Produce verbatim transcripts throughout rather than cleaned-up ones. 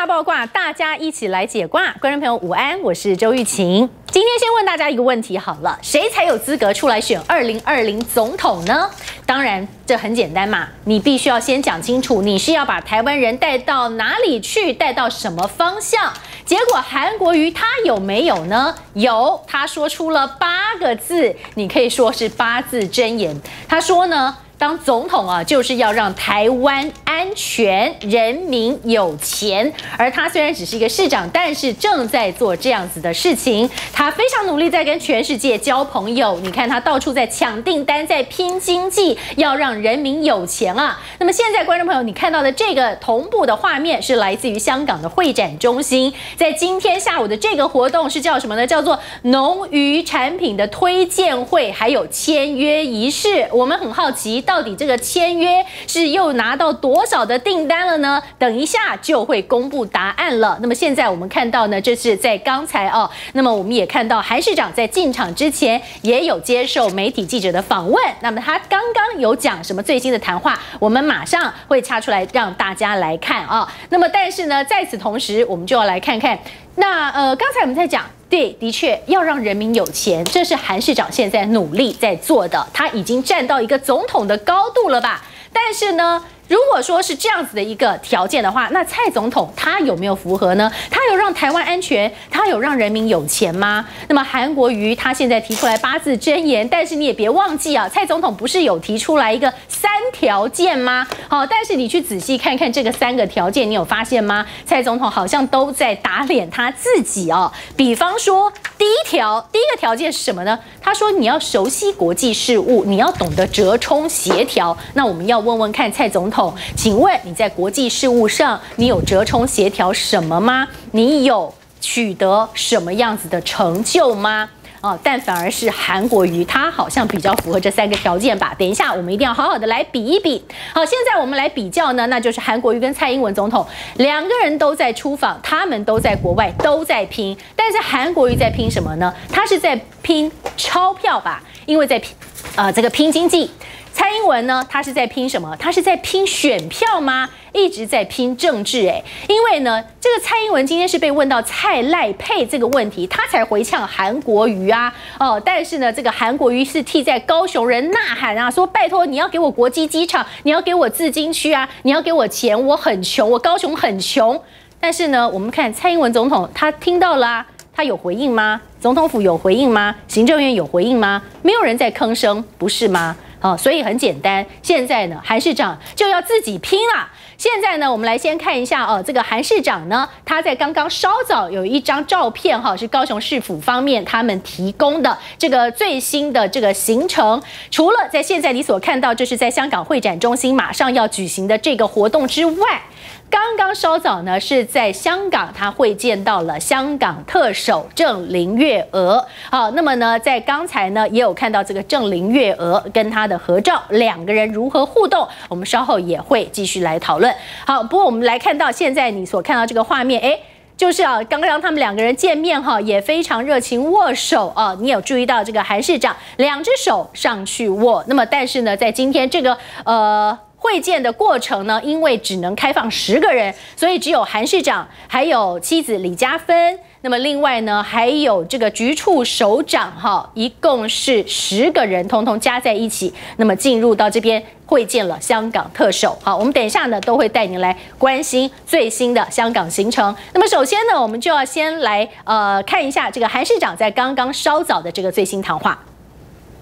大爆卦，大家一起来解卦。观众朋友午安，我是周玉琴。今天先问大家一个问题好了，谁才有资格出来选二零二零总统呢？当然，这很简单嘛，你必须要先讲清楚，你是要把台湾人带到哪里去，带到什么方向。结果韩国瑜他有没有呢？有，他说出了八个字，你可以说是八字真言。他说呢，当总统啊，就是要让台湾安全，人民有钱。而他虽然只是一个市长，但是正在做这样子的事情。他非常努力，在跟全世界交朋友。你看他到处在抢订单，在拼经济，要让人民有钱啊。那么现在，观众朋友，你看到的这个同步的画面是来自于香港的会展中心，在今天下午的这个活动是叫什么呢？叫做农渔产品的推荐会，还有签约仪式。我们很好奇。到底这个签约是又拿到多少的订单了呢？等一下就会公布答案了。那么现在我们看到呢，这是在刚才哦。那么我们也看到韩市长在进场之前也有接受媒体记者的访问。那么他刚刚有讲什么最新的谈话，我们马上会插出来让大家来看啊、哦。那么但是呢，在此同时，我们就要来看看那呃，刚才我们在讲。对，的确要让人民有钱，这是韩市长现在努力在做的，他已经站到一个总统的高度了吧？但是呢，如果说是这样子的一个条件的话，那蔡总统他有没有符合呢？他有让台湾安全，他有让人民有钱吗？那么韩国瑜他现在提出来八字真言，但是你也别忘记啊，蔡总统不是有提出来一个三条件吗？好，但是你去仔细看看这个三个条件，你有发现吗？蔡总统好像都在打脸他自己哦，比方。说第一条，第一个条件是什么呢？他说你要熟悉国际事务，你要懂得折冲协调。那我们要问问看蔡总统，请问你在国际事务上，你有折冲协调什么吗？你有取得什么样子的成就吗？哦，但反而是韩国瑜，他好像比较符合这三个条件吧。等一下，我们一定要好好的来比一比。好，现在我们来比较呢，那就是韩国瑜跟蔡英文总统两个人都在出访，他们都在国外，都在拼。但是韩国瑜在拼什么呢？他是在拼钞票吧，因为在拼，呃，这个拼经济。蔡英文呢，他是在拼什么？他是在拼选票吗？一直在拼政治哎，因为呢，这个蔡英文今天是被问到蔡赖配这个问题，他才回呛韩国瑜啊，哦，但是呢，这个韩国瑜是替在高雄人呐喊啊，说拜托你要给我国际机场，你要给我自金区啊，你要给我钱，我很穷，我高雄很穷。但是呢，我们看蔡英文总统他听到了啊，他有回应吗？总统府有回应吗？行政院有回应吗？没有人在吭声，不是吗？哦，所以很简单，现在呢，韩市长就要自己拼啦、啊。现在呢，我们来先看一下哦，这个韩市长呢，他在刚刚稍早有一张照片哈、哦，是高雄市府方面他们提供的这个最新的这个行程。除了在现在你所看到，就是在香港会展中心马上要举行的这个活动之外。刚刚稍早呢，是在香港，他会见到了香港特首郑林月娥。好，那么呢，在刚才呢，也有看到这个郑林月娥跟他的合照，两个人如何互动，我们稍后也会继续来讨论。好，不过我们来看到现在你所看到这个画面，哎。就是啊，刚刚他们两个人见面哈，也非常热情握手啊。你有注意到这个韩市长两只手上去握？那么，但是呢，在今天这个呃会见的过程呢，因为只能开放十个人，所以只有韩市长还有妻子李嘉芬。那么另外呢，还有这个局处首长哈，一共是十个人，通通加在一起，那么进入到这边会见了香港特首。好，我们等一下呢，都会带您来关心最新的香港行程。那么首先呢，我们就要先来呃看一下这个韩市长在刚刚稍早的这个最新谈话。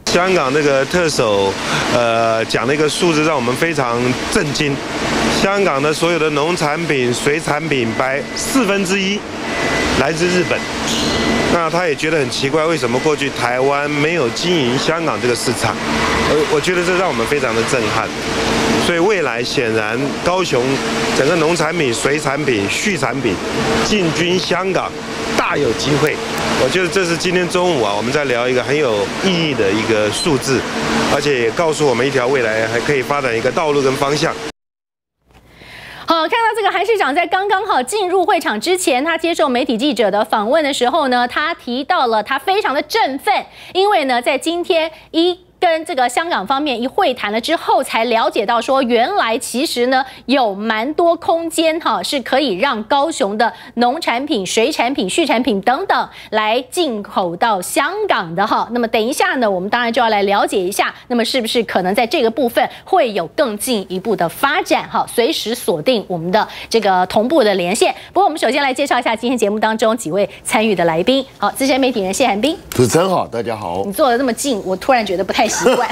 香港那个特首呃讲了一个数字，让我们非常震惊。香港的所有的农产品、水产品，百四分之一。来自日本，那他也觉得很奇怪，为什么过去台湾没有经营香港这个市场？我我觉得这让我们非常的震撼。所以未来显然高雄整个农产品、水产品、畜产品进军香港大有机会。我觉得这是今天中午啊，我们在聊一个很有意义的一个数字，而且也告诉我们一条未来还可以发展一个道路跟方向。好，看到这个韩市长在刚刚好进入会场之前，他接受媒体记者的访问的时候呢，他提到了他非常的振奋，因为呢，在今天一。跟这个香港方面一会谈了之后，才了解到说，原来其实呢有蛮多空间哈，是可以让高雄的农产品、水产品、畜产品等等来进口到香港的哈。那么等一下呢，我们当然就要来了解一下，那么是不是可能在这个部分会有更进一步的发展哈？随时锁定我们的这个同步的连线。不过我们首先来介绍一下今天节目当中几位参与的来宾。好，资深媒体人谢寒冰，主持人好，大家好。你坐得那么近，我突然觉得不太。 习惯，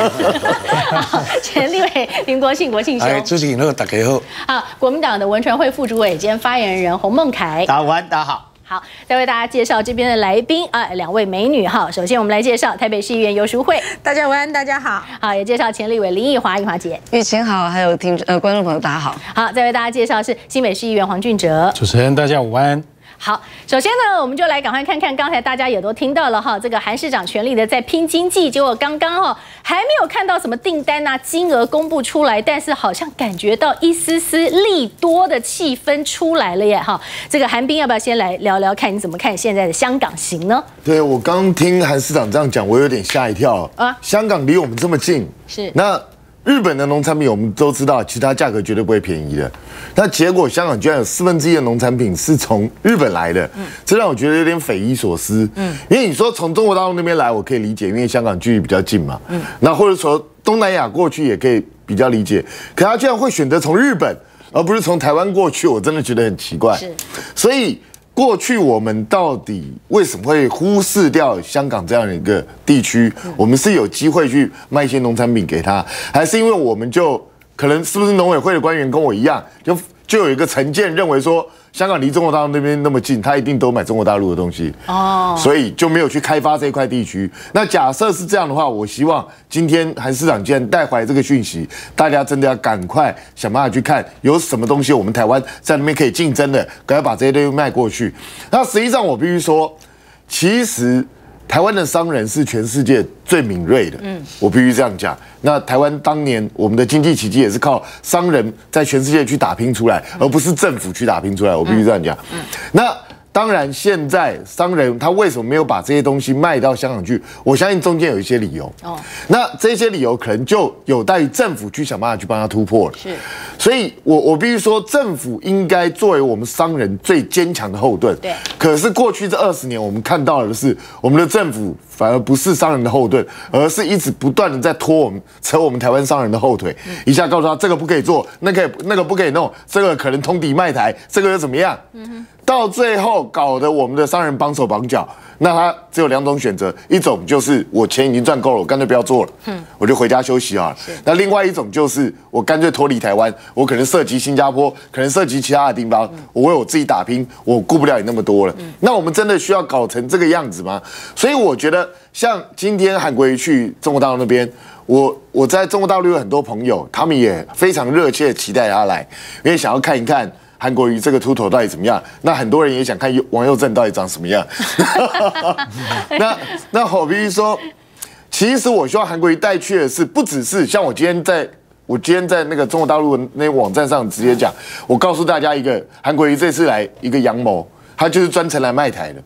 好，前立委林国庆，国庆兄，哎，主席，那个打开后，好，国民党的文传会副主委兼发言人洪孟凯，打完打好。 好，再为大家介绍这边的来宾啊，两位美女哈。首先我们来介绍台北市议员游淑慧，大家午安，大家好。好，也介绍前立委林奕华，奕华姐，玉琴好，还有听呃观众朋友大家好。好，再为大家介绍是新北市议员黄俊哲，主持人大家午安。好，首先呢，我们就来赶快看看，刚才大家也都听到了哈，这个韩市长全力的在拼经济，结果刚刚哈还没有看到什么订单啊金额公布出来，但是好像感觉到一丝丝利多的气氛出来了耶哈。这个寒冰要不要先来聊？ 聊聊看你怎么看现在的香港行呢？对我刚听韩市长这样讲，我有点吓一跳啊！香港离我们这么近，是那日本的农产品我们都知道，其他价格绝对不会便宜的。那结果香港居然有四分之一的农产品是从日本来的，这让我觉得有点匪夷所思。嗯，因为你说从中国大陆那边来，我可以理解，因为香港距离比较近嘛。嗯，那或者说东南亚过去也可以比较理解，可他居然会选择从日本，而不是从台湾过去，我真的觉得很奇怪。是，所以。 过去我们到底为什么会忽视掉香港这样的一个地区？我们是有机会去卖一些农产品给他，还是因为我们就可能是不是农委会的官员跟我一样，就就有一个成见认为说香港离中国大陆那边那么近，他一定都买中国大陆的东西哦，所以就没有去开发这块地区。那假设是这样的话，我希望今天韩市长既然带回来这个讯息，大家真的要赶快想办法去看有什么东西我们台湾在那边可以竞争的，赶快把这些东西卖过去。那实际上我必须说，其实。 台湾的商人是全世界最敏锐的，嗯，我必须这样讲。那台湾当年我们的经济奇迹也是靠商人在全世界去打拼出来，而不是政府去打拼出来。我必须这样讲。嗯，那当然，现在商人他为什么没有把这些东西卖到香港去？我相信中间有一些理由。哦，那这些理由可能就有待于政府去想办法去帮他突破了。是，所以我我必须说，政府应该作为我们商人最坚强的后盾。对。 可是过去这二十年，我们看到的是我们的政府反而不是商人的后盾，而是一直不断的在拖我们、扯我们台湾商人的后腿。一下告诉他这个不可以做，那个那个不可以弄，这个可能通敌卖台，这个又怎么样？到最后搞得我们的商人绑手绑脚。那他只有两种选择，一种就是我钱已经赚够了，我干脆不要做了，我就回家休息啊。那另外一种就是我干脆脱离台湾，我可能涉及新加坡，可能涉及其他的地方，我为我自己打拼，我顾不了你那么多了。 那我们真的需要搞成这个样子吗？所以我觉得，像今天韩国瑜去中国大陆那边，我我在中国大陆有很多朋友，他们也非常热切期待他来，因为想要看一看韩国瑜这个秃头到底怎么样。那很多人也想看王佑正到底长什么样。那那我必须说，其实我希望韩国瑜带去的是，不只是像我今天在。 我今天在那个中国大陆的那网站上直接讲，我告诉大家一个韩国瑜这次来一个阳谋，他就是专程来卖台的，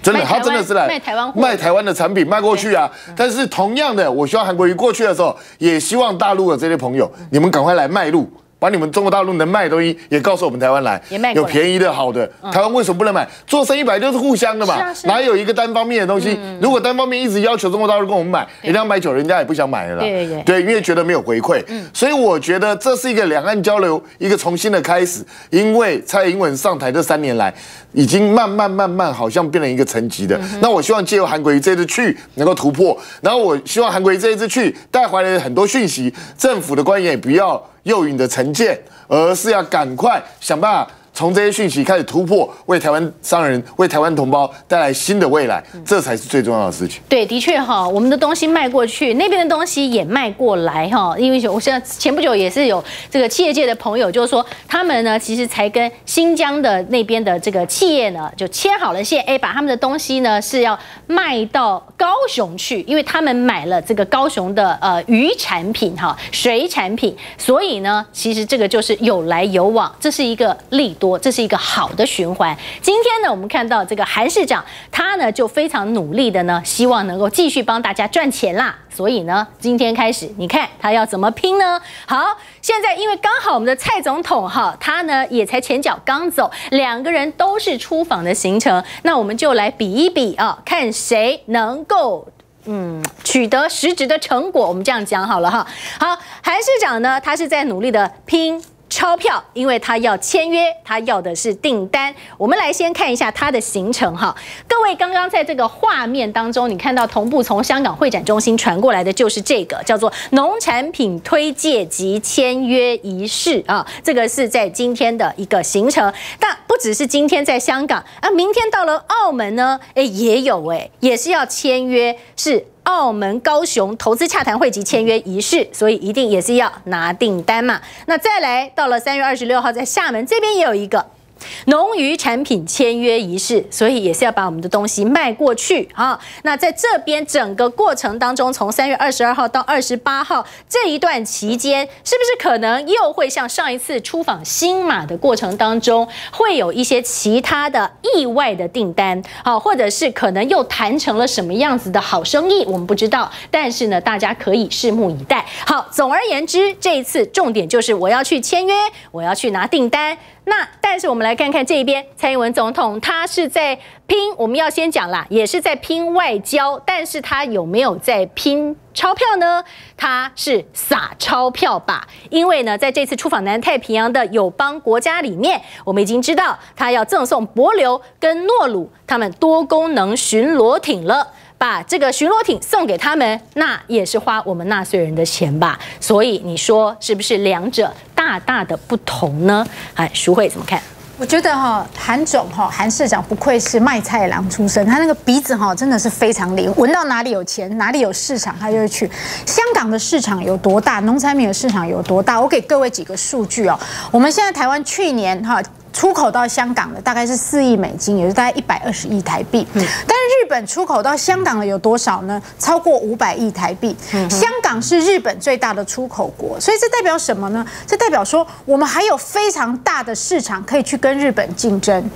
真的，他真的是来卖台湾卖台湾的产品卖过去啊。但是同样的，我希望韩国瑜过去的时候，也希望大陆的这些朋友，你们赶快来卖路，把你们中国大陆能卖的东西也告诉我们台湾来，有便宜的好的，台湾为什么不能买？做生意本来就是互相的嘛，哪有一个单方面的东西？如果单方面一直要求中国大陆跟我们买，人家买久了，人家也不想买了啦。对对，因为觉得没有回馈。所以我觉得这是一个两岸交流一个重新的开始。因为蔡英文上台这三年来，已经慢慢慢慢好像变成一个层级的。那我希望借由韩国瑜这次去能够突破，然后我希望韩国瑜这一次去带回来很多讯息，政府的官员也不要。 诱引的成见，而是要赶快想办法从这些讯息开始突破，为台湾商人、为台湾同胞带来新的未来，这才是最重要的事情。对，的确哈，我们的东西卖过去，那边的东西也卖过来哈。因为我现在前不久也是有这个企业界的朋友，就是说他们呢，其实才跟新疆的那边的这个企业呢，就签好了线，哎，把他们的东西呢是要卖到高雄去，因为他们买了这个高雄的呃鱼产品哈、水产品，所以呢，其实这个就是有来有往，这是一个利。多，这是一个好的循环。今天呢，我们看到这个韩市长，他呢就非常努力的呢，希望能够继续帮大家赚钱啦。所以呢，今天开始，你看他要怎么拼呢？好，现在因为刚好我们的蔡总统哈，他呢也才前脚刚走，两个人都是出访的行程，那我们就来比一比啊，看谁能够。 嗯，取得实质的成果，我们这样讲好了哈。好，韩市长呢，他是在努力的拼钞票，因为他要签约，他要的是订单。我们来先看一下他的行程哈。各位刚刚在这个画面当中，你看到同步从香港会展中心传过来的就是这个叫做农产品推介及签约仪式啊，这个是在今天的一个行程。但 只是今天在香港啊，明天到了澳门呢，哎也有哎，也是要签约，是澳门高雄投资洽谈会及签约仪式，所以一定也是要拿订单嘛。那再来到了三月二十六号，在厦门这边也有一个农渔产品签约仪式，所以也是要把我们的东西卖过去啊。那在这边整个过程当中，从三月二十二号到二十八号这一段期间，是不是可能又会像上一次出访新马的过程当中，会有一些其他的意外的订单啊，或者是可能又谈成了什么样子的好生意，我们不知道。但是呢，大家可以拭目以待。好，总而言之，这一次重点就是我要去签约，我要去拿订单。 那但是我们来看看这一边，蔡英文总统他是在拼，我们要先讲啦，也是在拼外交，但是他有没有在拼钞票呢？他是撒钞票吧，因为呢，在这次出访南太平洋的友邦国家里面，我们已经知道他要赠送帛琉跟诺鲁他们多功能巡逻艇了。 把这个巡逻艇送给他们，那也是花我们纳税人的钱吧？所以你说是不是两者大大的不同呢？哎，淑慧怎么看？ 我觉得哈，韩总哈，韩市长不愧是卖菜郎出身，他那个鼻子哈，真的是非常灵，闻到哪里有钱，哪里有市场，他就会去。香港的市场有多大，农产品的市场有多大？我给各位几个数据哦。我们现在台湾去年哈出口到香港的大概是四亿美金，也就是大概一百二十亿台币。但是日本出口到香港的有多少呢？超过五百亿台币。香港是日本最大的出口国，所以这代表什么呢？这代表说我们还有非常大的市场可以去跟。 跟日本竞争，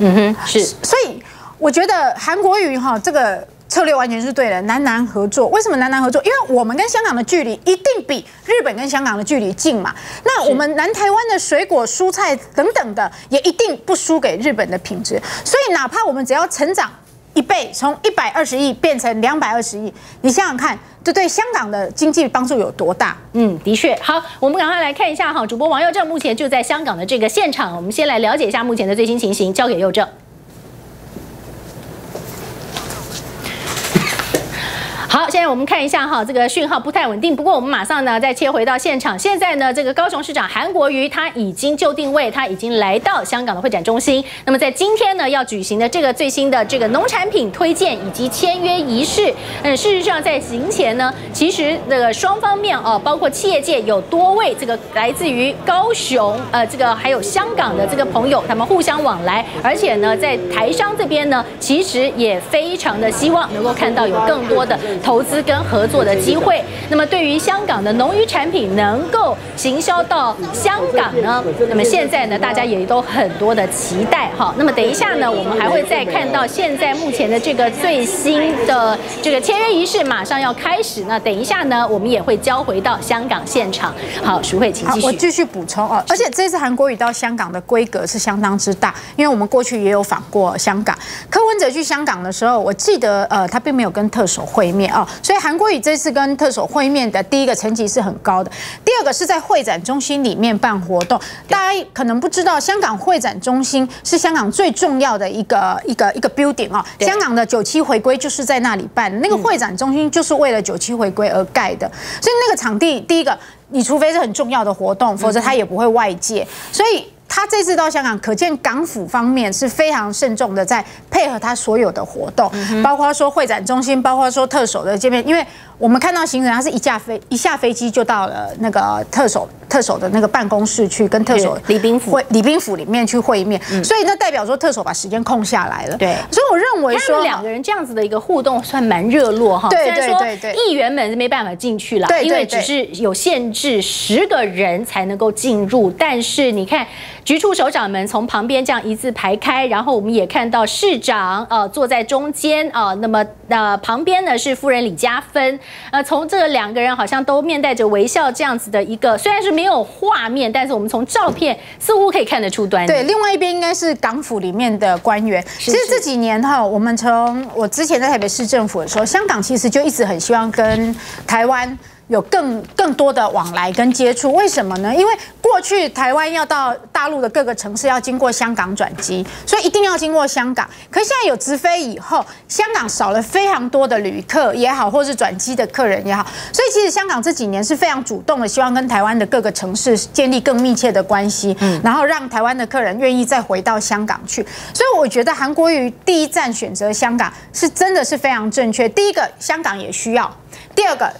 嗯哼，是，所以我觉得韩国瑜哈这个策略完全是对的，南南合作。为什么南南合作？因为我们跟香港的距离一定比日本跟香港的距离近嘛。那我们南台湾的水果、蔬菜等等的，也一定不输给日本的品质。所以哪怕我们只要成长一倍，从一百二十亿变成两百二十亿，你想想看。 这对香港的经济帮助有多大？嗯，的确。好，我们赶快来看一下哈，主播王佑正目前就在香港的这个现场，我们先来了解一下目前的最新情形，交给佑正。 好，现在我们看一下哈，这个讯号不太稳定。不过我们马上呢再切回到现场。现在呢，这个高雄市长韩国瑜他已经就定位，他已经来到香港的会展中心。那么在今天呢要举行的这个最新的这个农产品推荐以及签约仪式，嗯，事实上在行前呢，其实这个双方面哦，包括企业界有多位这个来自于高雄呃这个还有香港的这个朋友，他们互相往来，而且呢在台商这边呢，其实也非常的希望能够看到有更多的。 投资跟合作的机会，那么对于香港的农渔产品能够行销到香港呢，那么现在呢，大家也都很多的期待哈。那么等一下呢，我们还会再看到现在目前的这个最新的这个签约仪式马上要开始，那等一下呢，我们也会交回到香港现场。好，淑慧，请继续。我继续补充哦，而且这次韩国瑜到香港的规格是相当之大，因为我们过去也有访过香港。柯文哲去香港的时候，我记得呃，他并没有跟特首会面。 哦，所以韩国瑜这次跟特首会面的第一个层级是很高的，第二个是在会展中心里面办活动。大家可能不知道，香港会展中心是香港最重要的一个一个一个 building 哦。香港的九七回归就是在那里办，那个会展中心就是为了九七回归而盖的，所以那个场地，第一个你除非是很重要的活动，否则它也不会外借。所以。 他这次到香港，可见港府方面是非常慎重的，在配合他所有的活动，包括说会展中心，包括说特首的见面。因为我们看到行程，他是一架飞一下飞机就到了那个特首特首的那个办公室去跟特首礼宾府礼宾府里面去会面，所以那代表说特首把时间空下来了。对，所以我认为说两个人这样子的一个互动算蛮热络哈。对对对对，议员们是没办法进去了，因为只是有限制，十个人才能够进入。但是你看。局处首长们从旁边这样一字排开，然后我们也看到市长呃坐在中间啊、呃，那么呃旁边呢是夫人李佳芬，呃从这两个人好像都面带着微笑这样子的一个，虽然是没有画面，但是我们从照片似乎可以看得出端倪。对，另外一边应该是港府里面的官员。其实这几年哈，我们从我之前在台北市政府的时候，香港其实就一直很希望跟台湾有更更多的往来跟接触，为什么呢？因为过去台湾要到大陆的各个城市要经过香港转机，所以一定要经过香港。可是现在有直飞以后，香港少了非常多的旅客也好，或是转机的客人也好，所以其实香港这几年是非常主动的，希望跟台湾的各个城市建立更密切的关系，然后让台湾的客人愿意再回到香港去。所以我觉得韩国瑜第一站选择香港是真的是非常正确。第一个，香港也需要；第二个，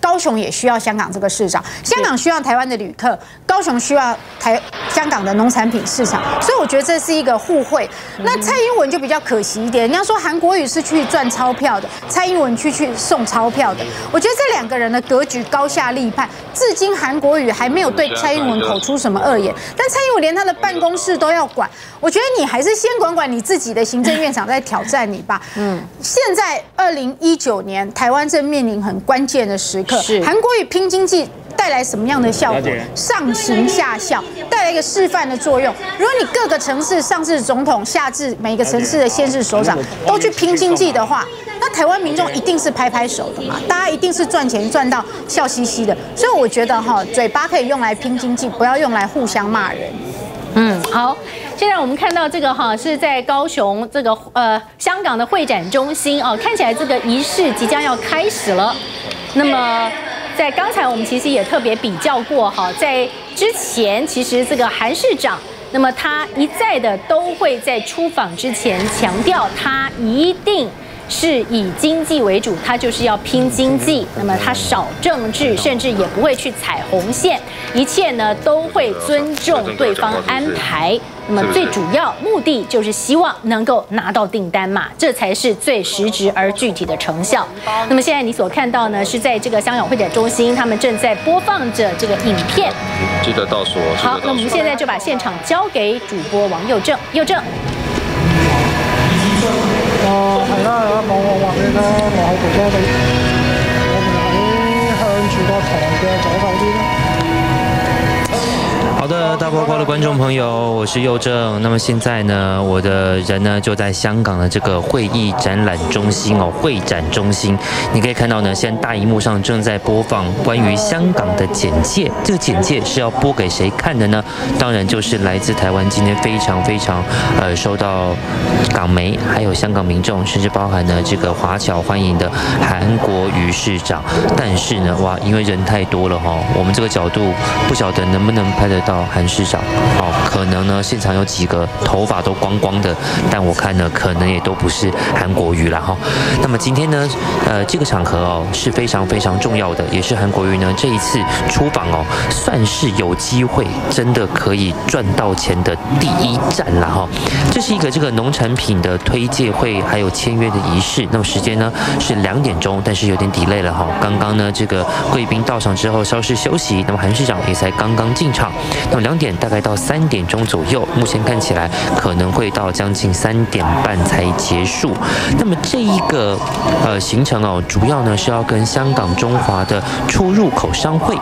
高雄也需要香港这个市场，香港需要台湾的旅客，高雄需要台香港的农产品市场，所以我觉得这是一个互惠。那蔡英文就比较可惜一点，人家说韩国瑜是去赚钞票的，蔡英文去去送钞票的。我觉得这两个人的格局高下立判，至今韩国瑜还没有对蔡英文口出什么恶言，但蔡英文连他的办公室都要管，我觉得你还是先管管你自己的行政院长在挑战你吧。嗯，现在二零一九年台湾正面临很关键的时刻。韩国瑜拼经济带来什么样的效果？上行下效，带来一个示范的作用。如果你各个城市上至总统，下至每个城市的县市首长都去拼经济的话，那台湾民众一定是拍拍手的嘛，大家一定是赚钱赚到笑嘻嘻的。所以我觉得哈，嘴巴可以用来拼经济，不要用来互相骂人。嗯，好。现在我们看到这个哈是在高雄这个呃香港的会展中心哦，看起来这个仪式即将要开始了。那么，在刚才我们其实也特别比较过哈，在之前其实这个韩市长，那么他一再的都会在出访之前强调，他一定是以经济为主，他就是要拼经济，那么他少政治，甚至也不会去踩红线，一切呢都会尊重对方安排。那么最主要目的就是希望能够拿到订单嘛，这才是最实质而具体的成效。那么现在你所看到呢，是在这个香港会展中心，他们正在播放着这个影片。记得倒数。好，那我们现在就把现场交给主播王佑正。佑正。哦，係啦，網網畫面啦，幕後哥哥你，我哋喺向住個堂嘅左手邊啦。好的，大波波的观众朋友，我是佑正。那么现在呢，我的人呢就在香港的这个会议展览中心哦，会展中心。你可以看到呢，现在大荧幕上正在播放关于香港的简介。这个简介是要播给谁看的呢？当然就是来自台湾今天非常非常呃受到港媒还有香港民众，甚至包含呢这个华侨欢迎的韩国瑜市长。但是呢，哇，因为人太多了哈、哦，我们这个角度不晓得能不能拍得到。韩市长，哦，可能呢，现场有几个头发都光光的，但我看呢，可能也都不是韩国瑜啦哈、哦。那么今天呢，呃，这个场合哦是非常非常重要的，也是韩国瑜呢这一次出访哦，算是有机会真的可以赚到钱的第一站啦哈、哦。这是一个这个农产品的推介会，还有签约的仪式。那么时间呢是两点钟，但是有点 delay 了哈、哦。刚刚呢，这个贵宾到场之后稍事休息，那么韩市长也才刚刚进场。那么两点大概到三点钟左右，目前看起来可能会到将近三点半才结束。那么这一个呃行程哦，主要呢是要跟香港中华的出入口商会，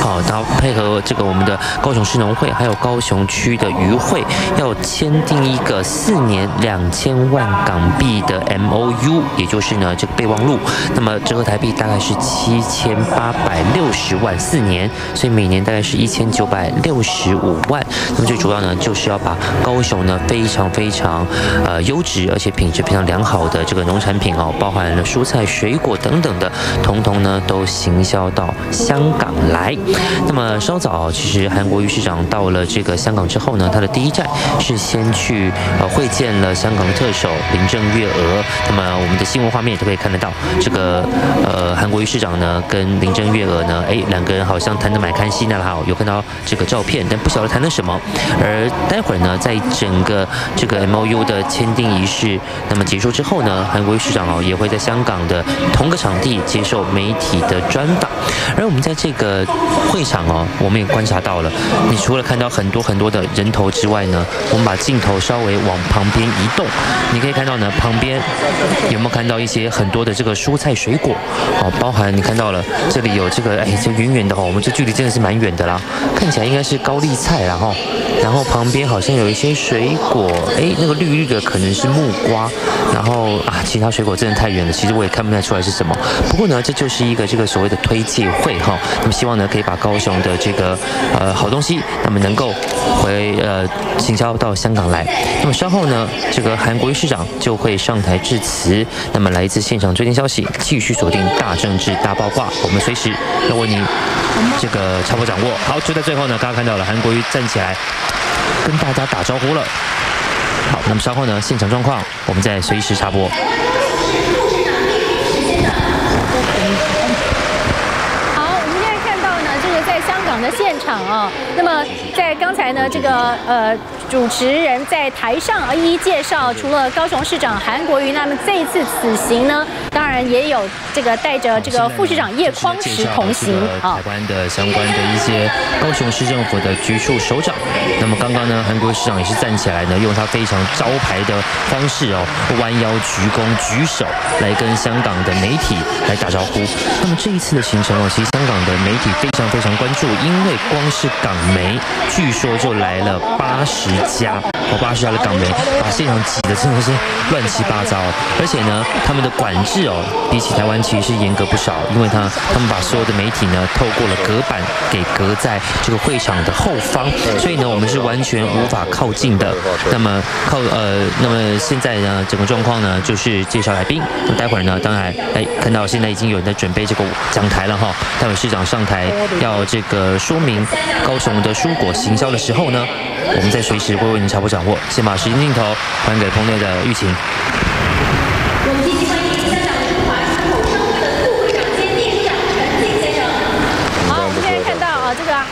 好、哦，然后配合这个我们的高雄市农会，还有高雄区的渔会，要签订一个四年两千万港币的 M O U， 也就是呢这个备忘录。那么折合台币大概是七千八百六十万四年，所以每年大概是一千九百。六十五万，那么最主要呢，就是要把高雄呢非常非常呃优质，而且品质非常良好的这个农产品哦，包含了蔬菜、水果等等的，统统呢都行销到香港来。那么稍早，其实韩国瑜市长到了这个香港之后呢，他的第一站是先去呃会见了香港特首林郑月娥。那么我们的新闻画面也都可以看得到，这个呃韩国瑜市长呢跟林郑月娥呢，哎两个人好像谈得蛮开心的啦，有看到这个。照片。但不晓得谈了什么。而待会儿呢，在整个这个 M O U 的签订仪式那么结束之后呢，韩国瑜市长哦也会在香港的同个场地接受媒体的专访。而我们在这个会场哦，我们也观察到了，你除了看到很多很多的人头之外呢，我们把镜头稍微往旁边移动，你可以看到呢，旁边有没有看到一些很多的这个蔬菜水果哦，包含你看到了这里有这个哎，这远远的哦，我们这距离真的是蛮远的啦，看起来应该是高丽菜啦哈，然后旁边好像有一些水果，哎，那个绿绿的可能是木瓜，然后啊，其他水果真的太远了，其实我也看不太出来是什么。不过呢，这就是一个这个所谓的推介会哈，那么希望呢可以把高雄的这个呃好东西，那么能够回呃行销到香港来。那么稍后呢，这个韩国瑜市长就会上台致辞。那么来自现场最新消息，继续锁定大政治大爆卦，我们随时要为您这个差不多掌握。好，就在最后呢，大家看到了韩国瑜站起来跟大家打招呼了。好，那么稍后呢，现场状况我们再随时插播。的现场啊、哦，那么在刚才呢，这个呃主持人在台上啊一一介绍，除了高雄市长韩国瑜，那么这一次此行呢，当然也有这个带着这个副市长叶匡时同行啊。台湾的相关的一些高雄市政府的局处首长，那么刚刚呢，韩国瑜市长也是站起来呢，用他非常招牌的方式哦，弯腰鞠躬举手来跟香港的媒体来打招呼。那么这一次的行程哦，其实香港的媒体非常非常关注。因为光是港媒，据说就来了八十家，哦，八十家的港媒，把现场挤得真的是乱七八糟。而且呢，他们的管制哦，比起台湾其实是严格不少，因为他他们把所有的媒体呢，透过了隔板给隔在这个会场的后方，所以呢，我们是完全无法靠近的。那么靠呃，那么现在呢，整个状况呢，就是介绍来宾。那么待会儿呢，当然，哎，看到现在已经有人在准备这个讲台了哈、哦，待会市长上台要这个。说明高雄的蔬果行销的时候呢，我们在随时会为您插播掌握。先把时间镜头还给棚内的玉琴。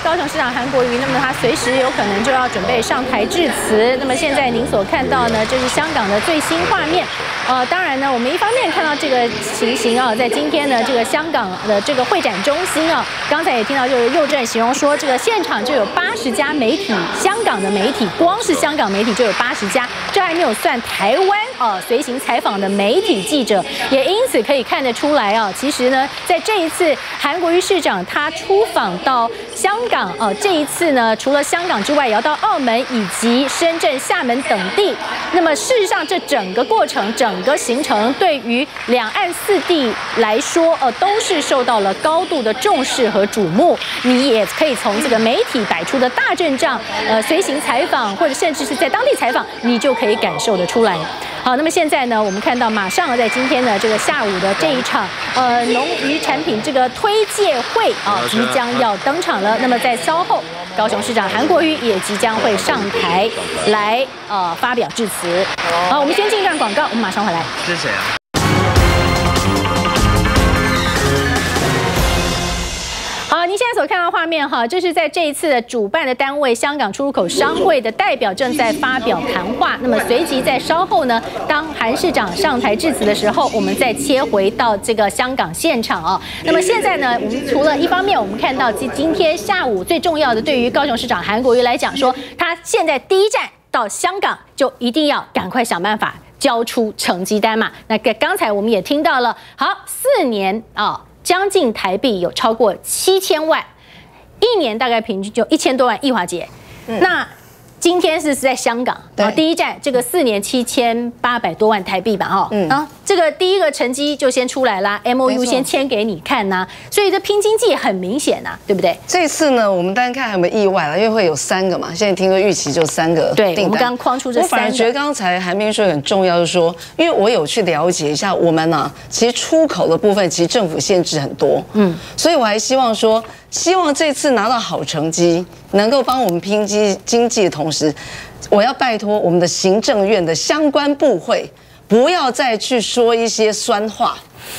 高雄市长韩国瑜，那么他随时有可能就要准备上台致辞。那么现在您所看到呢，这是香港的最新画面。呃，当然呢，我们一方面看到这个情形啊，在今天呢，这个香港的这个会展中心啊，刚才也听到就是右政形容说，这个现场就有八十家媒体，香港的媒体，光是香港媒体就有八十家，这还没有算台湾啊随行采访的媒体记者。也因此可以看得出来啊，其实呢，在这一次韩国瑜市长他出访到香港。哦，这一次呢，除了香港之外，也要到澳门以及深圳、厦门等地。那么，事实上，这整个过程、整个行程，对于两岸四地来说，呃，都是受到了高度的重视和瞩目。你也可以从这个媒体摆出的大阵仗，呃，随行采访，或者甚至是在当地采访，你就可以感受得出来。好，那么现在呢，我们看到马上在今天的这个下午的这一场呃农渔产品这个推介会啊，即将要登场了。那么在稍后，高雄市长韩国瑜也即将会上台来呃发表致辞。好，我们先进一段广告，我们马上回来。是谁啊？好，您现在所看到的画面哈，这是在这一次的主办的单位香港出入口商会的代表正在发表谈话。那么随即在稍后呢，当韩市长上台致辞的时候，我们再切回到这个香港现场啊、哦。那么现在呢，我们除了一方面我们看到今今天下午最重要的，对于高雄市长韩国瑜来讲说，他现在第一站到香港就一定要赶快想办法交出成绩单嘛。那个刚才我们也听到了，好四年啊、哦。将近台币有超过七千万，一年大概平均就一千多万。易华姐，嗯、那今天是在香港，第一站这个四年七千八百多万台币吧，哈、嗯，啊，这个第一个成绩就先出来啦 ，M O U 先签给你看呐、啊，所以这拼经济很明显呐、啊，对不对？这次呢，我们单看还有没有意外了，因为会有三个嘛，现在听说预期就三个订单。对，我们刚框出这三个。我反而觉得刚才韩冰说很重要，就是说，因为我有去了解一下，我们呢、啊，其实出口的部分其实政府限制很多，嗯，所以我还希望说。希望这次拿到好成绩，能够帮我们拼经经济的同时，我要拜托我们的行政院的相关部会，不要再去说一些酸话，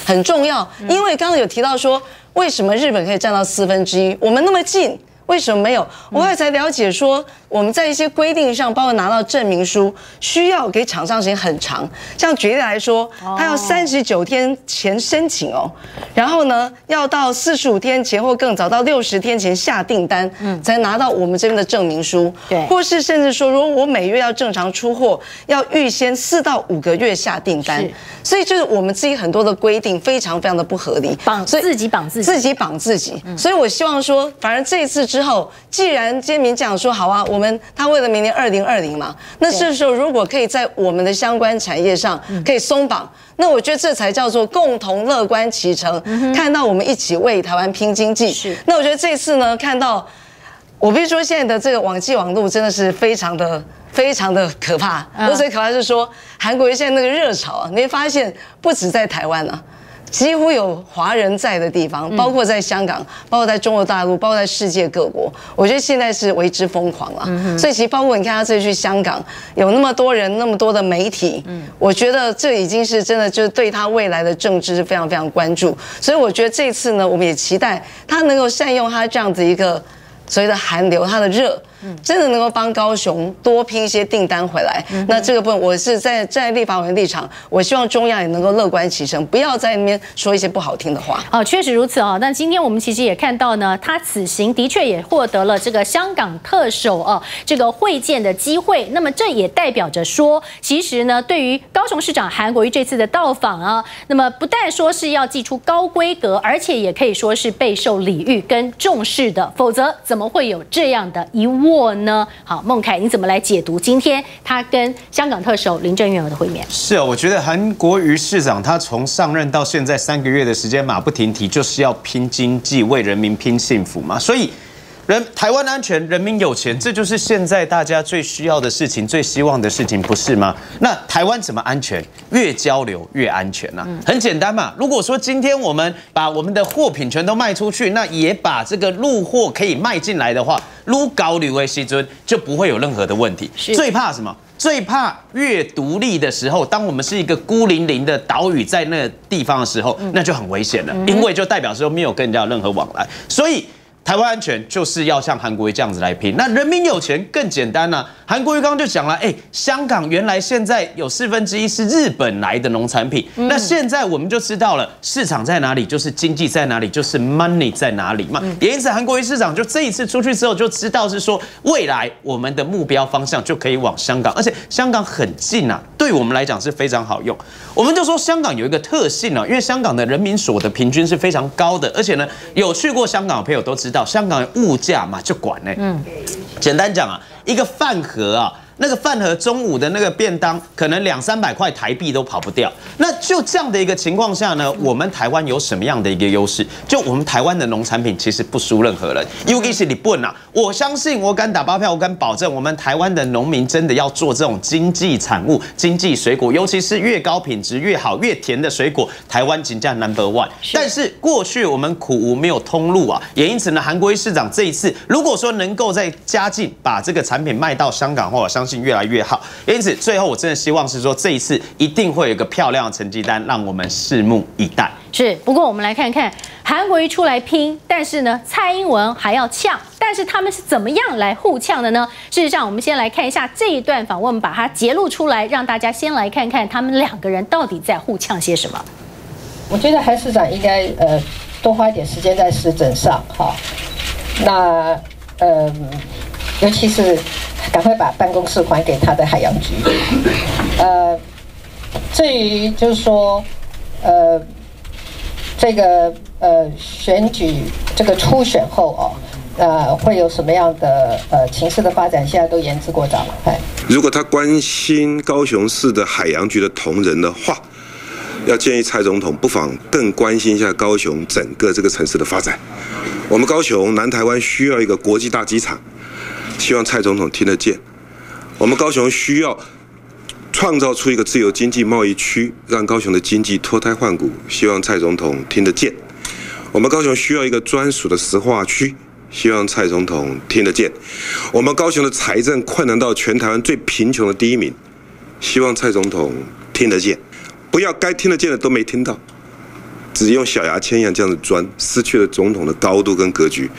很重要。因为刚刚有提到说，为什么日本可以占到四分之一，我们那么近，为什么没有？我后来才了解说，我们在一些规定上，包括拿到证明书，需要给厂商时间很长。像举例来说，他要三十九天前申请哦，然后呢，要到四十五天前或更早，到六十天前下订单，嗯，才拿到我们这边的证明书。对，或是甚至说，如果我每月要正常出货，要预先四到五个月下订单。所以就是我们自己很多的规定非常非常的不合理，绑自己绑自己，自己绑自己。所以我希望说，反正这一次。 之后，既然今天民进党说好啊，我们他为了明年二零二零嘛，那这时候如果可以在我们的相关产业上可以松绑，那我觉得这才叫做共同乐观其成，看到我们一起为台湾拼经济。是，那我觉得这次呢，看到我必须说现在的这个网际网路真的是非常的。 非常的可怕，我最可怕是说，韩国现在那个热潮啊，你会发现不止在台湾啊，几乎有华人在的地方，包括在香港，包括在中国大陆，包括在世界各国，我觉得现在是为之疯狂啊。所以其实包括你看他这次去香港，有那么多人，那么多的媒体，我觉得这已经是真的，就是对他未来的政治是非常非常关注。所以我觉得这次呢，我们也期待他能够善用他这样子一个。 所谓的寒流，它的热，真的能够帮高雄多拼一些订单回来。那这个部分，我是在站在立法委员立场，我希望中央也能够乐观其成，不要在那边说一些不好听的话。哦，确实如此啊、哦。那今天我们其实也看到呢，他此行的确也获得了这个香港特首啊、哦、这个会见的机会。那么这也代表着说，其实呢，对于高雄市长韩国瑜这次的到访啊，那么不但说是要祭出高规格，而且也可以说是备受礼遇跟重视的，否则。 怎么会有这样的一握呢？好，孟凯，你怎么来解读今天他跟香港特首林郑月娥的会面？是啊，我觉得韩国瑜市长他从上任到现在三个月的时间，马不停蹄就是要拼经济，为人民拼幸福嘛。所以，人台湾安全，人民有钱，这就是现在大家最需要的事情，最希望的事情，不是吗？那台湾怎么安全？越交流越安全啊，很简单嘛。如果说今天我们把我们的货品全都卖出去，那也把这个陆货可以卖进来的话，撸高旅为西尊就不会有任何的问题。最怕什么？ 最怕越独立的时候，当我们是一个孤零零的岛屿在那個地方的时候，那就很危险了，因为就代表说没有跟人家有任何往来。所以台湾安全就是要像韩国瑜这样子来拼。那人民有钱更简单啦、啊。韩国瑜刚刚就讲了，哎，香港原来现在有四分之一是日本来的农产品，那现在我们就知道了市场在哪里，就是经济在哪里，就是 money 在哪里嘛。也因此，韩国瑜市长就这一次出去之后就知道是说，未来我们的目标方向就可以往香港，而且香港很近啊，对我们来讲是非常好用。我们就说香港有一个特性啊，因为香港的人民所得平均是非常高的，而且呢，有去过香港的朋友都知道，香港的物价嘛就管呢。嗯，简单讲啊。 一个饭盒啊，那个饭盒中午的那个便当，可能两三百块台币都跑不掉。那就这样的一个情况下呢，我们台湾有什么样的一个优势？就我们台湾的农产品其实不输任何人，尤其是日本啊，我相信，我敢打包票，我敢保证，我们台湾的农民真的要做这种经济产物、经济水果，尤其是越高品质越好、越甜的水果，台湾仅占 number one。但是过去我们苦无没有通路啊，也因此呢，韩国瑜市长这一次如果说能够再加进把这个产 产品卖到香港后，我相信越来越好。因此，最后我真的希望是说，这一次一定会有一个漂亮的成绩单，让我们拭目以待。是，不过我们来看看韩国瑜出来拼，但是呢，蔡英文还要呛，但是他们是怎么样来互呛的呢？事实上，我们先来看一下这一段访问，我们把它揭露出来，让大家先来看看他们两个人到底在互呛些什么。我觉得韩市长应该呃多花一点时间在施政上哈。那呃。 尤其是赶快把办公室还给他的海洋局。呃，至于就是说，呃，这个呃选举这个初选后哦，呃，会有什么样的呃情势的发展，现在都言之过早了。哎，如果他关心高雄市的海洋局的同仁的话，要建议蔡总统不妨更关心一下高雄整个这个城市的发展。我们高雄南台湾需要一个国际大机场。 希望蔡总统听得见，我们高雄需要创造出一个自由经济贸易区，让高雄的经济脱胎换骨。希望蔡总统听得见，我们高雄需要一个专属的石化区，希望蔡总统听得见。我们高雄的财政困难到全台湾最贫穷的第一名，希望蔡总统听得见。不要该听得见的都没听到，只用小牙签一样这样子钻，失去了总统的高度跟格局。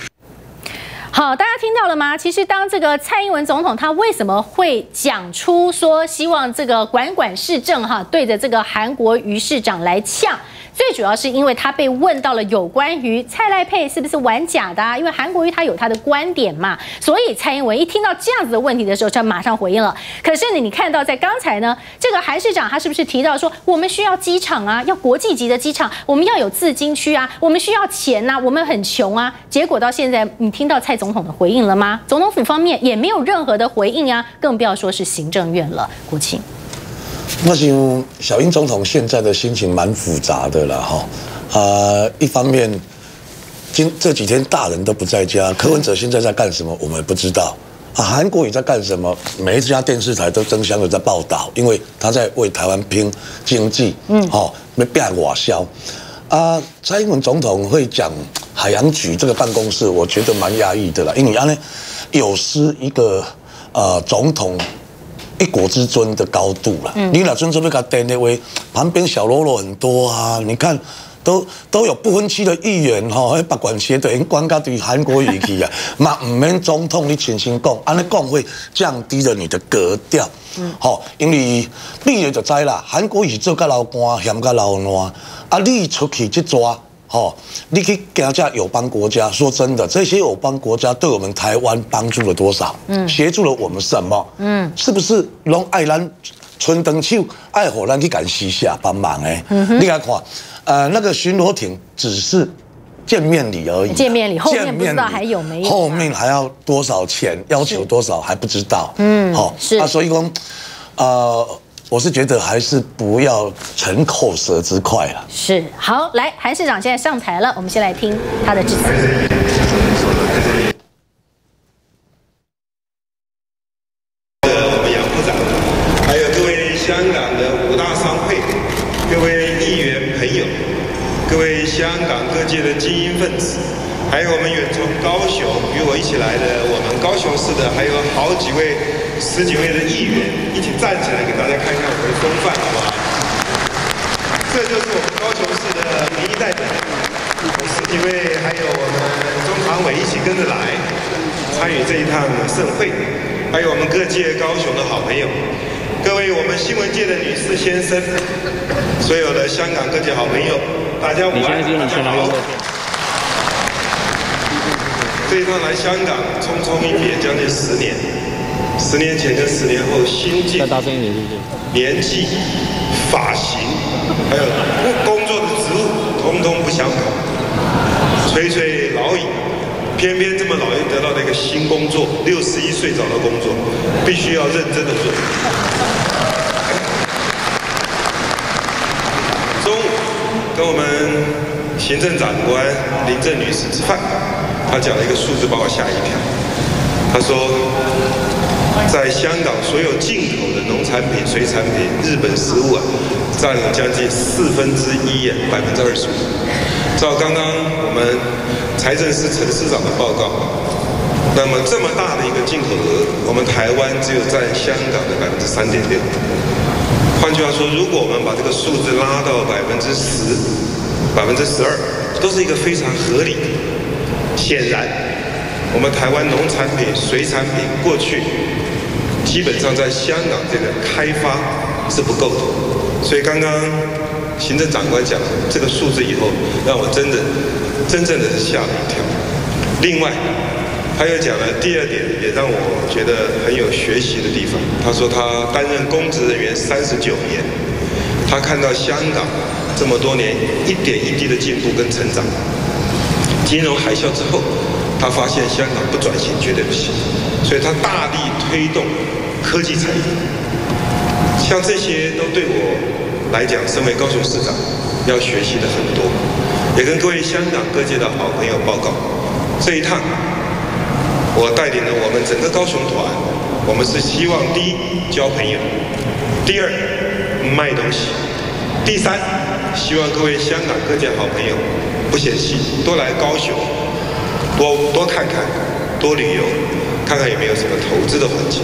好，大家听到了吗？其实当这个蔡英文总统他为什么会讲出说希望这个管管市政哈对着这个韩国瑜市长来呛？ 最主要是因为他被问到了有关于蔡赖配是不是玩假的啊？因为韩国瑜他有他的观点嘛，所以蔡英文一听到这样子的问题的时候，就马上回应了。可是呢，你看到在刚才呢，这个韩市长他是不是提到说，我们需要机场啊，要国际级的机场，我们要有自经区啊，我们需要钱呐、啊，我们很穷啊。结果到现在，你听到蔡总统的回应了吗？总统府方面也没有任何的回应啊，更不要说是行政院了。国庆。 我想小英总统现在的心情蛮复杂的啦，哈，啊，一方面，今这几天大人都不在家，柯文哲现在在干什么，我们不知道。啊，韩国瑜在干什么？每一家电视台都争相的在报道，因为他在为台湾拼经济，嗯，哈，没变外销。啊，蔡英文总统会讲海洋局这个办公室，我觉得蛮压抑的啦，因为安呢有失一个呃总统。 一国之尊的高度了，你老尊这边搞单那位旁边小喽啰很多啊，你看都都有不分区的议员吼，把管协的人管到对韩国语去啊，嘛唔免总统你全心讲，安尼讲会降低了你的格调，吼，因为你也就知啦，韩国语做甲老官嫌甲老烂，啊你出去去抓。 哦，你可以给大家友邦国家，说真的，这些友邦国家对我们台湾帮助了多少？嗯，协助了我们什么？嗯，是不是拢爱咱春灯秀爱火咱去赶西下帮忙哎？嗯、你来看，呃，那个巡逻艇只是见面礼而已、啊，见面礼后面不知道还有没有、啊，后面还要多少钱，要求多少还不知道。嗯，好、哦，是啊，所以讲，呃。 我是觉得还是不要逞口舌之快了。是，好，来，韩市长现在上台了，我们先来听他的致辞。 十几位的议员一起站起来，给大家看一看我们的风范，好不好？这就是我们高雄市的民意代表，十几位还有我们中常委一起跟着来参与这一趟盛会，还有我们各界高雄的好朋友，各位我们新闻界的女士、先生，所有的香港各界好朋友，大家午安，大家好。 这一趟来香港，匆匆一别，将近十年。十年前跟十年后，心境、年纪、发型，还有工作的职务，通通不相同。垂垂老矣，偏偏这么老又得到了一个新工作，六十一岁找到工作，必须要认真的做。中午跟我们行政长官林郑女士吃饭。 他讲了一个数字，把我吓一跳。他说，在香港所有进口的农产品、水产品、日本食物啊，占了将近四分之一，百分之二十五。照刚刚我们财政司陈市长的报告，那么这么大的一个进口额，我们台湾只有占香港的百分之三点六。换句话说，如果我们把这个数字拉到百分之十、百分之十二，都是一个非常合理的。 显然，我们台湾农产品、水产品过去基本上在香港这个开发是不够的，所以刚刚行政长官讲这个数字以后，让我真的真正的是吓了一跳。另外，他又讲了第二点，也让我觉得很有学习的地方。他说他担任公职人员三十九年，他看到香港这么多年一点一滴的进步跟成长。 金融海啸之后，他发现香港不转型绝对不行，所以他大力推动科技产业。像这些都对我来讲，身为高雄市长要学习的很多，也跟各位香港各界的好朋友报告。这一趟，我带领了我们整个高雄团，我们是希望第一交朋友，第二卖东西，第三希望各位香港各界好朋友。 不嫌弃，多来高雄，多多看看，多旅游，看看有没有什么投资的环境。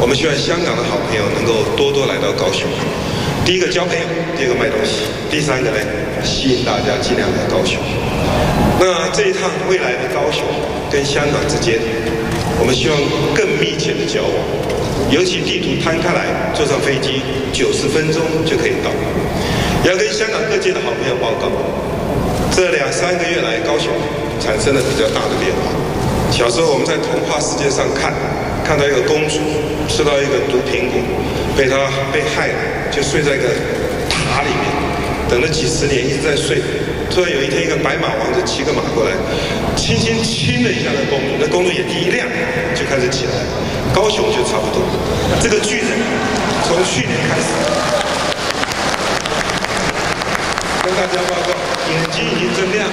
我们希望香港的好朋友能够多多来到高雄。第一个交配，第二个卖东西，第三个呢，吸引大家尽量来高雄。那这一趟未来的高雄跟香港之间，我们希望更密切的交往，尤其地图摊开来，坐上飞机九十分钟就可以到。也要跟香港各界的好朋友报告，这两三个月来高雄产生了比较大的变化。小时候我们在童话世界上看，看到一个公主吃到一个毒苹果，被她被害了。 就睡在一个塔里面，等了几十年一直在睡。突然有一天，一个白马王子骑个马过来，轻轻亲了一下那公主，那公主眼睛一亮，就开始起来。高雄就差不多，这个巨人从去年开始，跟大家报告，眼睛已经睁亮。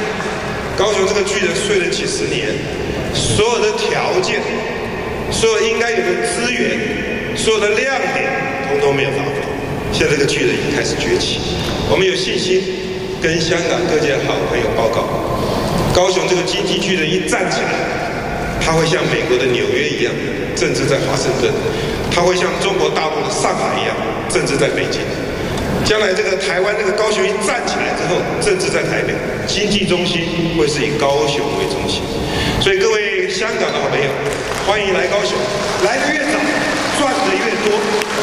高雄这个巨人睡了几十年，所有的条件，所有应该有的资源，所有的亮点，统统没有发挥。 现在这个巨人已经开始崛起，我们有信心跟香港各界好朋友报告，高雄这个经济巨人一站起来，他会像美国的纽约一样，政治在华盛顿；他会像中国大陆的上海一样，政治在北京。将来这个台湾这个高雄一站起来之后，政治在台北，经济中心会是以高雄为中心。所以各位香港的好朋友，欢迎来高雄，来的越早，赚的越多。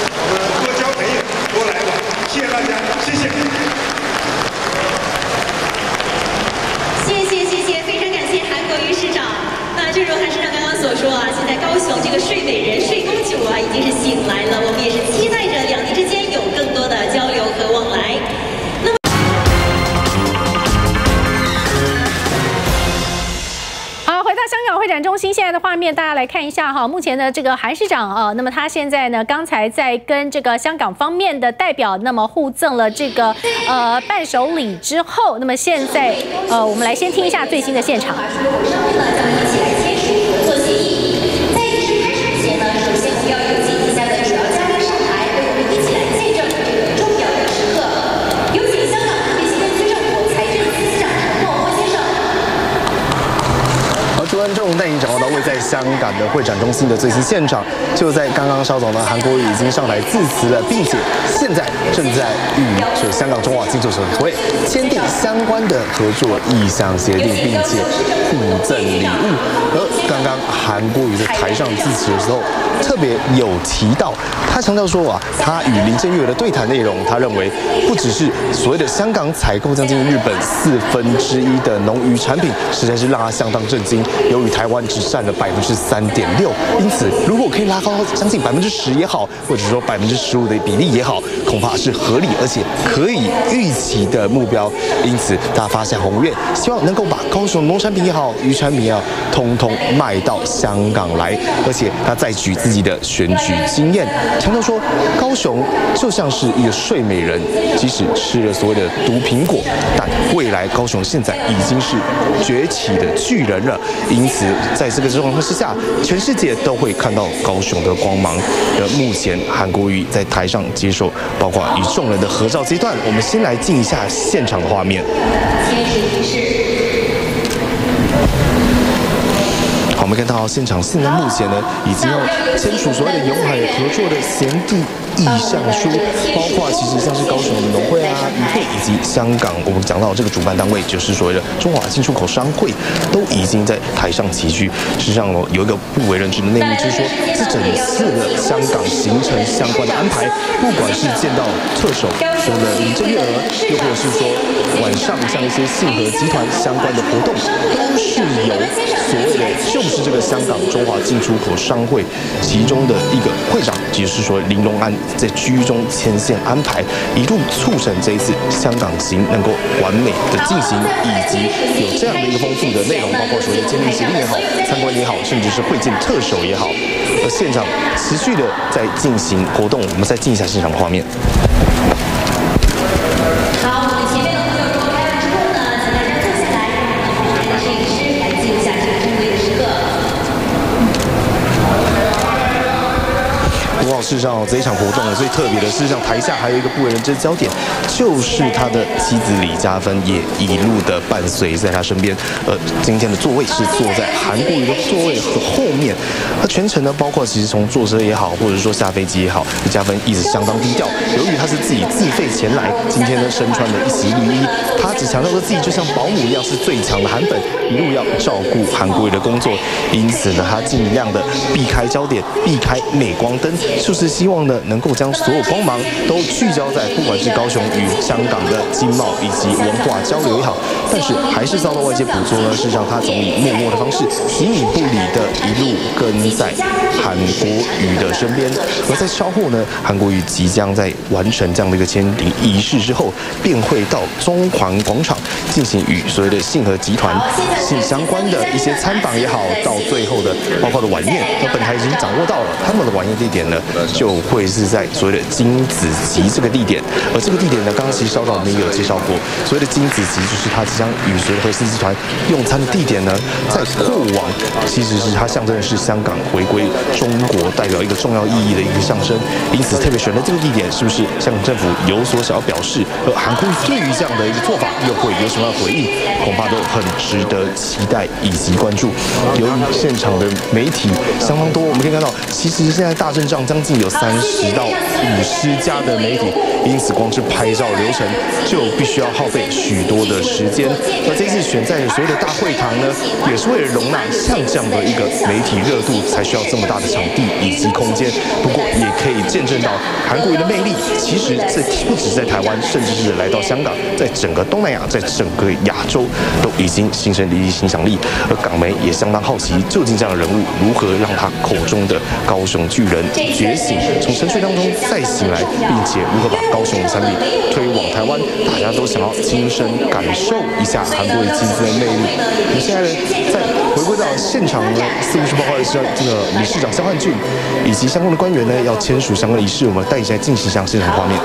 我们多交朋友。 多来吧，谢谢大家，谢谢，谢谢谢谢，非常感谢韩国瑜市长。那正如韩市长刚刚所说啊，现在高雄这个睡美人、睡公主啊，已经是醒来了。我们也是期待着两地之间有更多的交流和往来。那么，好，回到香港会展中心现在的画面，大家来看一下哈。目前呢，这个韩市长啊，那么他现在呢，刚才在跟这个香港方面。 的代表，那么互赠了这个呃伴手礼之后，那么现在呃，我们来先听一下最新的现场。 观众带您找到位在香港的会展中心的最新现场，就在刚刚，邵总呢，韩国瑜已经上台致辞了，并且现在正在与香港中华经济协会签订相关的合作意向协定，并且互赠礼物。而刚刚韩国瑜在台上致辞的时候，特别有提到，他强调说啊，他与林郑月娥的对谈内容，他认为不只是所谓的香港采购将近日本四分之一的农渔产品，实在是让他相当震惊。 由于台湾只占了百分之三点六，因此如果可以拉高将近百分之十也好，或者说百分之十五的比例也好，恐怕是合理而且可以预期的目标。因此，他发下宏愿，希望能够把高雄农产品也好、渔产品也好，通通卖到香港来。而且，他再举自己的选举经验，强调说，高雄就像是一个睡美人，即使吃了所谓的毒苹果，但未来高雄现在已经是崛起的巨人了。 因此，在这个状况之下，全世界都会看到高雄的光芒。而目前，韩国瑜在台上接受包括与众人的合照阶段，我们先来进一下现场的画面。 我们看到现场，现在目前呢，已经要签署所谓的永海合作的协定意向书，包括其实像是高雄农会啊、渔会以及香港，我们讲到这个主办单位就是所谓的中华进出口商会，都已经在台上齐聚。事实上哦，有一个不为人知的内幕，就是说这整次的香港行程相关的安排，不管是见到特首说的林郑月娥，又或者是说晚上像一些信和集团相关的活动，都是由所谓的就是。 是这个香港中华进出口商会其中的一个会长，也就是说林荣安在居中牵线安排，一路促成这一次香港行能够完美的进行，以及有这样的一个丰富的内容，包括所谓的签订协定也好，参观也好，甚至是会见特首也好。而现场持续的在进行活动，我们再进一下现场的画面。事实上、哦、这一场活动最特别的，事实上台下还有一个不为人知的焦点，就是他的妻子李佳芬也一路的伴随在他身边。呃，今天的座位是坐在韩国瑜的座位后面。他全程呢，包括其实从坐车也好，或者说下飞机也好，李佳芬一直相当低调。由于他是自己自费前来，今天呢身穿了一袭绿衣，他只强调说自己就像保姆一样是最强的韩粉，一路要照顾韩国瑜的工作，因此呢他尽量的避开焦点，避开镁光灯，就是希望呢能够将所有光芒都聚焦在不管是高雄与香港的经贸以及文化交流也好，但是还是遭到外界捕捉呢。事实上他总以默默的方式，形影不离的一路跟在韩国瑜的身边。而在稍后呢，韩国瑜即将在完成这样的一个签名仪式之后，便会到中环广场进行与所谓的信和集团是相关的一些参访也好，到最后的包括的晚宴，那本台已经掌握到了他们的晚宴地点呢，就会是在所谓的金子集这个地点。而这个地点呢，刚刚其实稍早我们也有介绍过，所谓的金子集就是他即将与所谓的回氏集团用餐的地点呢，在过往其实是它象征的是香港回归中国，代表一个重要意义的一个象征，因此特别选择这个地点，是不是香港政府有所想要表示？而韩国瑜对于这样的一个做法又会有什么样的回应？恐怕都很值得期待以及关注。由于现场的媒体相当多，我们可以看到，其实现在大阵仗将近有三十到五十家的媒体，因此光是拍照流程就必须要耗费许多的时间。那这次选在所谓的大会堂呢，也是为了容纳像这样的一个媒体热度，才需要这么大的场地以及空间。不过也可以见证到韩国瑜的魅力，其实这不只在台湾，甚至是来到香港，在整个东南亚，在整个亚洲都已经形成了一定影响力。而港媒也相当好奇，究竟这样的人物如何让他口中的高雄巨人觉醒，从沉睡当中再醒来，并且如何把高雄的产品推往台湾？大家都想要亲身感受一下韩国瑜妻子的魅力。我们现在呢，在回归到现场呢，似乎是包括是这个理事长肖汉俊以及相关的官员呢，要签署相关的仪式。我们带一下进行一下现场画面。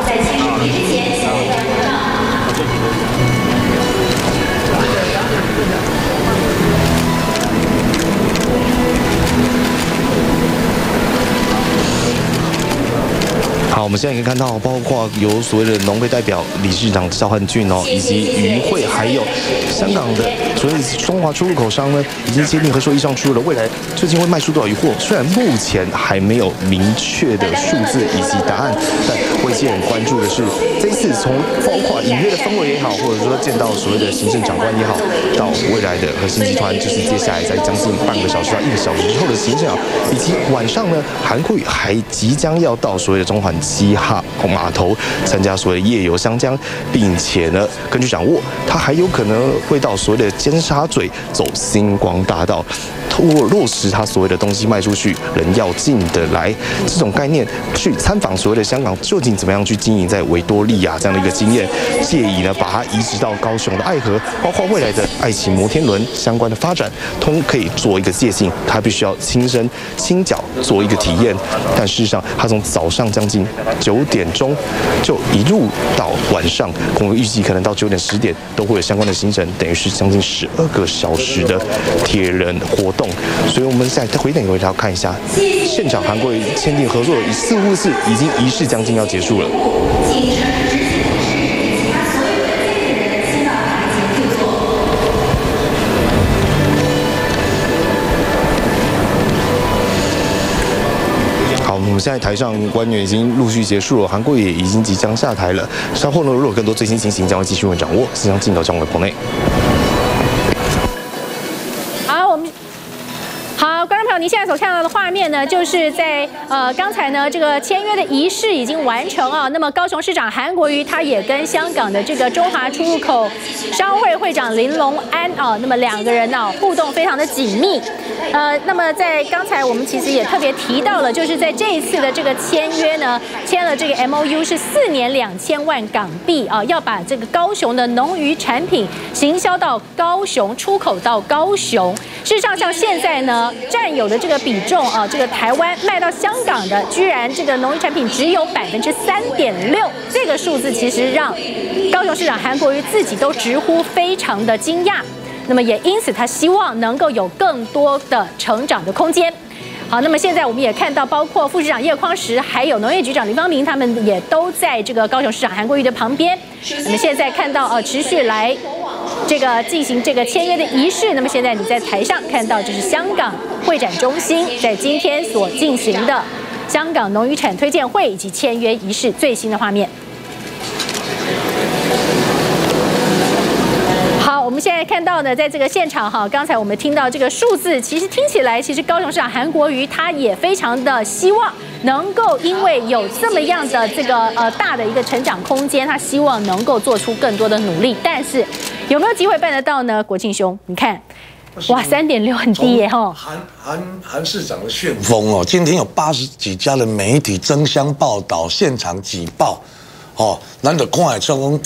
好，我们现在可以看到，包括有所谓的农会代表、理事长肖汉俊哦，以及渔会，还有香港的所谓中华出入口商呢，已经接近和说以上出入了。未来究竟会卖出多少渔获？虽然目前还没有明确的数字以及答案，但外界很关注的是，这一次从包括隐约的氛围也好，或者说见到所谓的行政长官也好，到未来的核心集团，就是接下来在将近半个小时到一个小时之后的行程，以及晚上呢，韩国瑜还即将要到所谓的中环西哈码头参加所谓的夜游香江，并且呢，根据掌握，他还有可能会到所谓的尖沙咀走星光大道，通过落实他所谓的东西卖出去，人要进得来这种概念，去参访所谓的香港究竟怎么样去经营在维多利亚这样的一个经验，借以呢把它移植到高雄的爱河，包括未来的爱情摩天轮相关的发展，通可以做一个借鉴。他必须要亲身亲脚做一个体验，但事实上，他从早上将近九点钟就一路到晚上，我们预计可能到九点十点都会有相关的行程，等于是将近十二个小时的铁人活动。所以我们再回等一会要看一下现场韩国瑜签订合作，似乎是已经仪式将近要结束了。我们现在台上官员已经陆续结束了，韩国瑜也已经即将下台了。稍后呢，如果更多最新情形将会继续为掌握。即将进到张伟棚内。好，我们好，观众朋友，您现在所看到的画面呢，就是在呃刚才呢这个签约的仪式已经完成啊。那么高雄市长韩国瑜他也跟香港的这个中华出入口商会会长林龙安啊，那么两个人啊互动非常的紧密。呃，那么在刚才我们其实也特别提到了，就是在这一次的这个签约呢，签了这个 M O U 是四年两千万港币啊，要把这个高雄的农渔产品行销到高雄，出口到高雄。事实上，像现在呢，占有的这个比重啊，这个台湾卖到香港的，居然这个农渔产品只有百分之三点六，这个数字其实让高雄市长韩国瑜自己都直呼非常的惊讶。那么也因此，他希望能够有更多的成长的空间。好，那么现在我们也看到，包括副市长叶匡时，还有农业局长林芳明，他们也都在这个高雄市长韩国瑜的旁边。那么现在看到呃，持续来这个进行这个签约的仪式。那么现在你在台上看到，这是香港会展中心在今天所进行的香港农渔产推荐会以及签约仪式最新的画面。 好，我们现在看到呢，在这个现场哈，刚才我们听到这个数字，其实听起来，其实高雄市长韩国瑜他也非常的希望能够，因为有这么样的这个呃大的一个成长空间，他希望能够做出更多的努力。但是有没有机会办得到呢？国庆兄，你看，哇，三点六很低耶哈。韩韩韩市长的旋风哦，今天有八十几家的媒体争相报道，现场挤爆，哦，难得看海成功。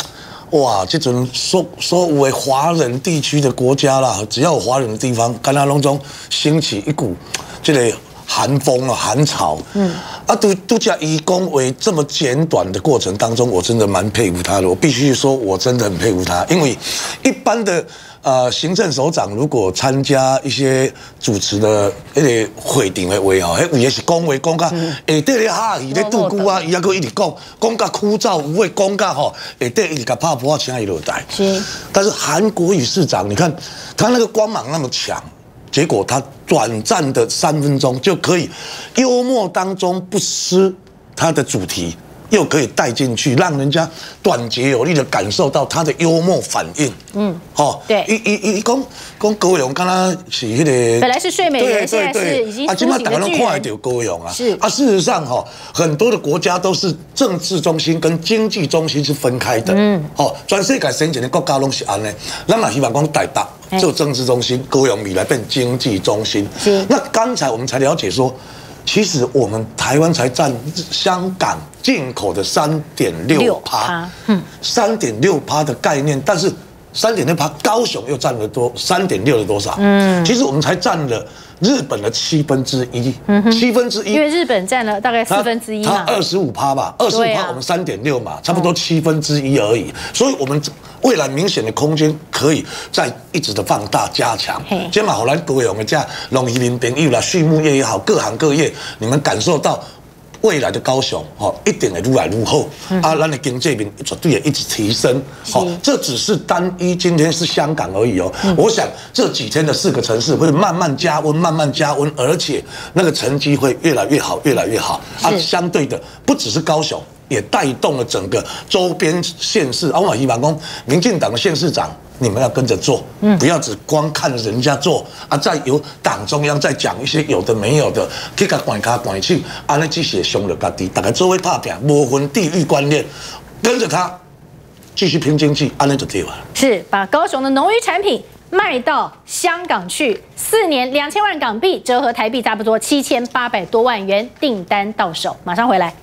哇，这种所所有的华人地区的国家啦，只要有华人的地方，干那拢中兴起一股这个寒风啊、寒潮。嗯，啊，都都叫以公为这么简短的过程当中，我真的蛮佩服他的。我必须说，我真的很佩服他，因为一般的呃行政首长如果参加一些主持的那个会顶的位哦，那也是恭维恭噶，哎，对咧哈，伊咧度孤啊，伊还佫一直讲，讲噶枯燥无味，讲噶吼，哎，对，一直噶怕不怕请伊落台。是，但是韩国瑜市长，你看他那个光芒那么强。 结果他短暂的三分钟就可以，幽默当中不失他的主题，又可以带进去，让人家短捷有力的感受到他的幽默反应。嗯，哦，对，一一一讲讲高雄，刚刚是迄个本来是睡美人，现在是已经啊，今麦大家都看得到高雄啊。是啊，事实上哈，很多的国家都是政治中心跟经济中心是分开的。嗯，哦，全世界先进的国家拢是安尼，咱也希望讲台北。 就政治中心，高雄米来变经济中心。那刚才我们才了解说，其实我们台湾才占香港进口的三点六趴，嗯，三点六趴的概念，但是三点六趴高雄又占了多三点六的多少？嗯，其实我们才占了日本的七分之一，七分之一，因为日本占了大概四分之一嘛，二十五趴吧，二十五趴我们三点六嘛，差不多七分之一而已，所以我们。 未来明显的空间可以再一直的放大加强。今嘛，好咱各位我们这农渔民朋友啦、畜牧业也好，各行各业，你们感受到未来的高雄哦，一定会越来越好。啊，咱的经济面绝对也一直提升。哦，这只是单一今天是香港而已哦。我想这几天的四个城市会慢慢加温，慢慢加温，而且那个成绩会越来越好，越来越好。啊，相对的不只是高雄。 也带动了整个周边县市。啊，我希望讲，民进党的县市长，你们要跟着做，不要只光看人家做啊，再由党中央再讲一些有的没有的，去甲管卡管去，安尼只是伤了家己。大家做伙打拼，无分地域观念，跟着他继续拼经济，安尼就对了。是把高雄的农渔产品卖到香港去，四年两千万港币，折合台币差不多七千八百多万元，订单到手。马上回来。